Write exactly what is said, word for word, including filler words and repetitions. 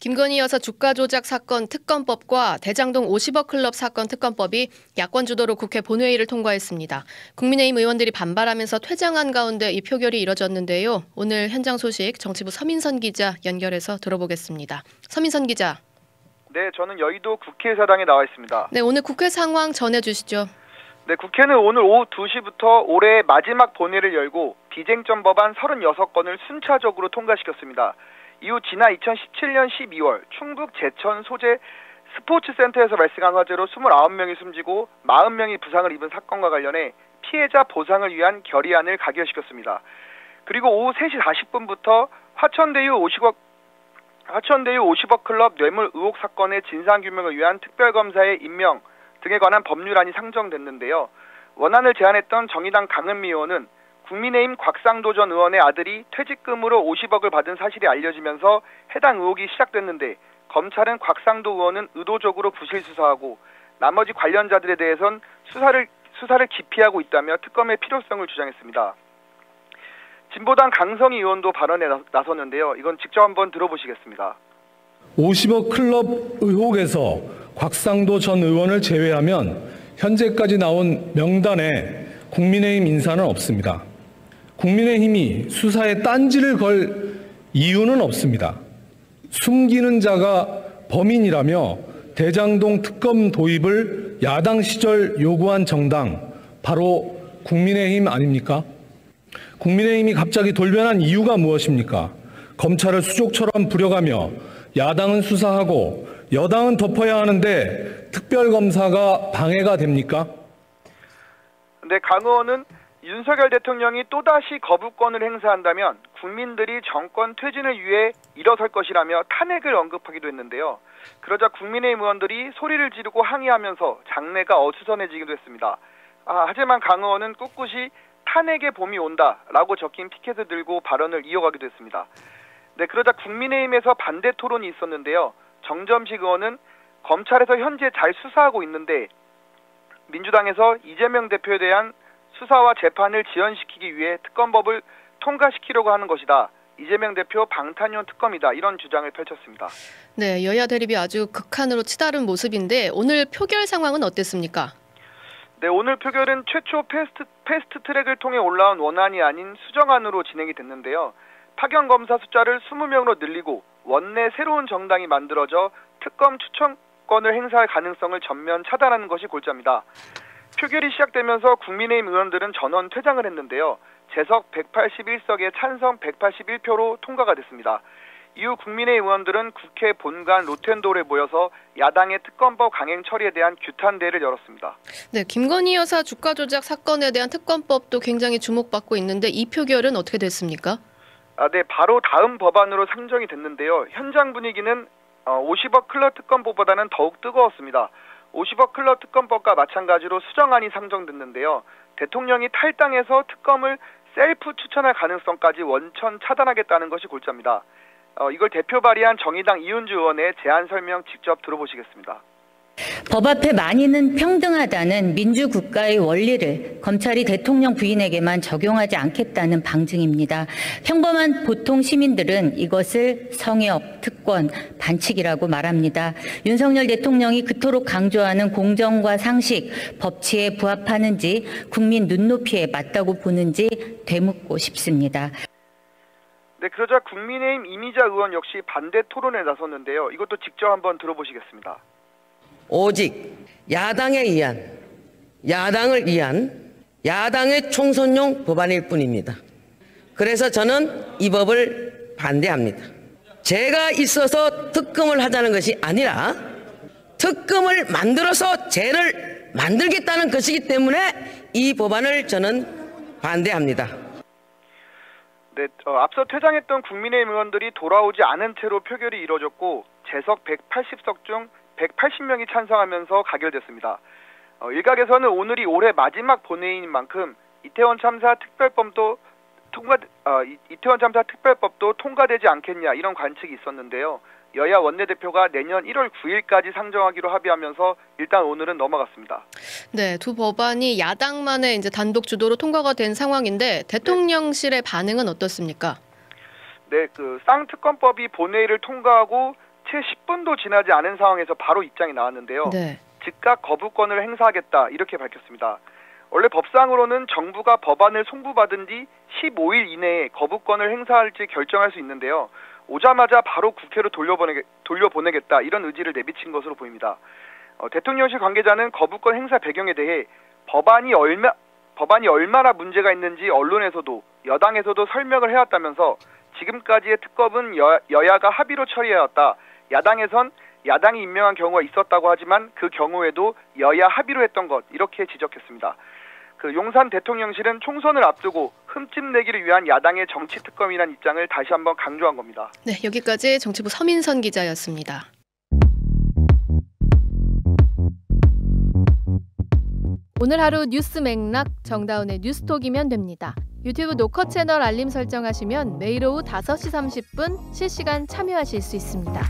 김건희 여사 주가 조작 사건 특검법과 대장동 오십억 클럽 사건 특검법이 야권 주도로 국회 본회의를 통과했습니다. 국민의힘 의원들이 반발하면서 퇴장한 가운데 이 표결이 이뤄졌는데요. 오늘 현장 소식 정치부 서민선 기자 연결해서 들어보겠습니다. 서민선 기자. 네, 저는 여의도 국회의사당에 나와 있습니다. 네, 오늘 국회 상황 전해주시죠. 네, 국회는 오늘 오후 두 시부터 올해의 마지막 본회의를 열고 비쟁점 법안 삼십육 건을 순차적으로 통과시켰습니다. 이후 지난 이천십칠 년 십이월 충북 제천 소재 스포츠센터에서 발생한 화재로 이십구 명이 숨지고 사십 명이 부상을 입은 사건과 관련해 피해자 보상을 위한 결의안을 가결시켰습니다. 그리고 오후 세 시 사십 분부터 화천대유 오십억, 화천대유 오십억 클럽 뇌물 의혹 사건의 진상규명을 위한 특별검사의 임명 등에 관한 법률안이 상정됐는데요. 원안을 제안했던 정의당 강은미 의원은 국민의힘 곽상도 전 의원의 아들이 퇴직금으로 오십억을 받은 사실이 알려지면서 해당 의혹이 시작됐는데 검찰은 곽상도 의원은 의도적으로 부실 수사하고 나머지 관련자들에 대해선 수사를 수사를 기피하고 있다며 특검의 필요성을 주장했습니다. 진보당 강성희 의원도 발언에 나섰는데요. 이건 직접 한번 들어보시겠습니다. 오십억 클럽 의혹에서 곽상도 전 의원을 제외하면 현재까지 나온 명단에 국민의힘 인사는 없습니다. 국민의힘이 수사에 딴지를 걸 이유는 없습니다. 숨기는 자가 범인이라며 대장동 특검 도입을 야당 시절 요구한 정당, 바로 국민의힘 아닙니까? 국민의힘이 갑자기 돌변한 이유가 무엇입니까? 검찰을 수족처럼 부려가며 야당은 수사하고 여당은 덮어야 하는데 특별검사가 방해가 됩니까? 네, 강 의원은 윤석열 대통령이 또다시 거부권을 행사한다면 국민들이 정권 퇴진을 위해 일어설 것이라며 탄핵을 언급하기도 했는데요. 그러자 국민의힘 의원들이 소리를 지르고 항의하면서 장내가 어수선해지기도 했습니다. 아, 하지만 강 의원은 꿋꿋이 탄핵의 봄이 온다라고 적힌 피켓을 들고 발언을 이어가기도 했습니다. 네, 그러자 국민의힘에서 반대 토론이 있었는데요. 정점식 의원은 검찰에서 현재 잘 수사하고 있는데 민주당에서 이재명 대표에 대한 수사와 재판을 지연시키기 위해 특검법을 통과시키려고 하는 것이다. 이재명 대표 방탄용 특검이다. 이런 주장을 펼쳤습니다. 네, 여야 대립이 아주 극한으로 치달은 모습인데 오늘 표결 상황은 어땠습니까? 네, 오늘 표결은 최초 패스트, 패스트 트랙을 통해 올라온 원안이 아닌 수정안으로 진행이 됐는데요. 파견 검사 숫자를 이십 명으로 늘리고 원내 새로운 정당이 만들어져 특검 추천권을 행사할 가능성을 전면 차단하는 것이 골자입니다. 표결이 시작되면서 국민의힘 의원들은 전원 퇴장을 했는데요. 재석 백팔십일 석에 찬성 백팔십일 표로 통과가 됐습니다. 이후 국민의힘 의원들은 국회 본관 로텐도에 모여서 야당의 특검법 강행 처리에 대한 규탄대회를 열었습니다. 네, 김건희 여사 주가 조작 사건에 대한 특검법도 굉장히 주목받고 있는데 이 표결은 어떻게 됐습니까? 아, 네, 바로 다음 법안으로 상정이 됐는데요. 현장 분위기는 오십억 클럽 특검법보다는 더욱 뜨거웠습니다. 오십억 클럽 특검법과 마찬가지로 수정안이 상정됐는데요. 대통령이 탈당해서 특검을 셀프 추천할 가능성까지 원천 차단하겠다는 것이 골자입니다. 어, 이걸 대표 발의한 정의당 이은주 의원의 제안 설명 직접 들어보시겠습니다. 법 앞에 만인은 평등하다는 민주국가의 원리를 검찰이 대통령 부인에게만 적용하지 않겠다는 방증입니다. 평범한 보통 시민들은 이것을 성역, 특권, 반칙이라고 말합니다. 윤석열 대통령이 그토록 강조하는 공정과 상식, 법치에 부합하는지 국민 눈높이에 맞다고 보는지 되묻고 싶습니다. 네, 그러자 국민의힘 이미자 의원 역시 반대 토론에 나섰는데요. 이것도 직접 한번 들어보시겠습니다. 오직 야당에 의한, 야당을 위한 야당의 총선용 법안일 뿐입니다. 그래서 저는 이 법을 반대합니다. 죄가 있어서 특검을 하자는 것이 아니라 특검을 만들어서 죄를 만들겠다는 것이기 때문에 이 법안을 저는 반대합니다. 네, 어, 앞서 퇴장했던 국민의힘 의원들이 돌아오지 않은 채로 표결이 이뤄졌고 재석 백팔십 석 중 백팔십 명이 찬성하면서 가결됐습니다. 어, 일각에서는 오늘이 올해 마지막 본회의인 만큼 이태원 참사 특별법도 통과 어, 이, 이태원 참사 특별법도 통과되지 않겠냐 이런 관측이 있었는데요. 여야 원내대표가 내년 일월 구일까지 상정하기로 합의하면서 일단 오늘은 넘어갔습니다. 네, 두 법안이 야당만의 이제 단독 주도로 통과가 된 상황인데 대통령실의 네. 반응은 어떻습니까? 네, 그 쌍특검법이 본회의를 통과하고 채 십 분도 지나지 않은 상황에서 바로 입장이 나왔는데요. 네. 즉각 거부권을 행사하겠다 이렇게 밝혔습니다. 원래 법상으로는 정부가 법안을 송부받은 뒤 십오 일 이내에 거부권을 행사할지 결정할 수 있는데요. 오자마자 바로 국회로 돌려보내, 돌려보내겠다 이런 의지를 내비친 것으로 보입니다. 어, 대통령실 관계자는 거부권 행사 배경에 대해 법안이 얼마, 법안이 얼마나 문제가 있는지 언론에서도 여당에서도 설명을 해왔다면서 지금까지의 특검은 여, 여야가 합의로 처리해왔다. 야당에선 야당이 임명한 경우가 있었다고 하지만 그 경우에도 여야 합의로 했던 것 이렇게 지적했습니다. 그 용산 대통령실은 총선을 앞두고 흠집내기를 위한 야당의 정치특검이란 입장을 다시 한번 강조한 겁니다. 네, 여기까지 정치부 서민선 기자였습니다. 오늘 하루 뉴스 맥락, 정다운의 뉴스톡이면 됩니다. 유튜브 노커 채널 알림 설정하시면 매일 오후 다섯 시 삼십 분 실시간 참여하실 수 있습니다.